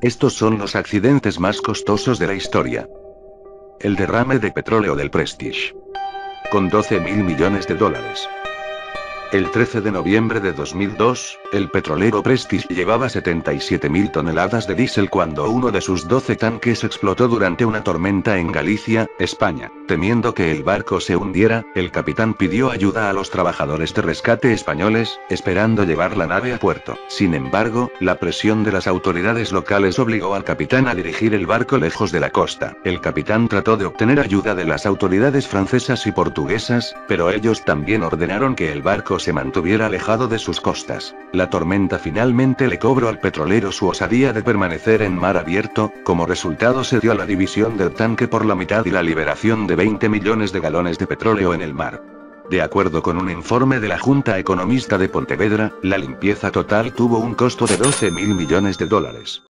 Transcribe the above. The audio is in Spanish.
Estos son los accidentes más costosos de la historia. El derrame de petróleo del Prestige. Con 12.000 millones de dólares. El 13 de noviembre de 2002, el petrolero Prestige llevaba 77.000 toneladas de diésel cuando uno de sus 12 tanques explotó durante una tormenta en Galicia, España. Temiendo que el barco se hundiera, el capitán pidió ayuda a los trabajadores de rescate españoles, esperando llevar la nave a puerto. Sin embargo, la presión de las autoridades locales obligó al capitán a dirigir el barco lejos de la costa. El capitán trató de obtener ayuda de las autoridades francesas y portuguesas, pero ellos también ordenaron que el barco se mantuviera alejado de sus costas. La tormenta finalmente le cobró al petrolero su osadía de permanecer en mar abierto. Como resultado se dio la división del tanque por la mitad y la liberación de 20 millones de galones de petróleo en el mar. De acuerdo con un informe de la Junta Economista de Pontevedra, la limpieza total tuvo un costo de 12.000 millones de dólares.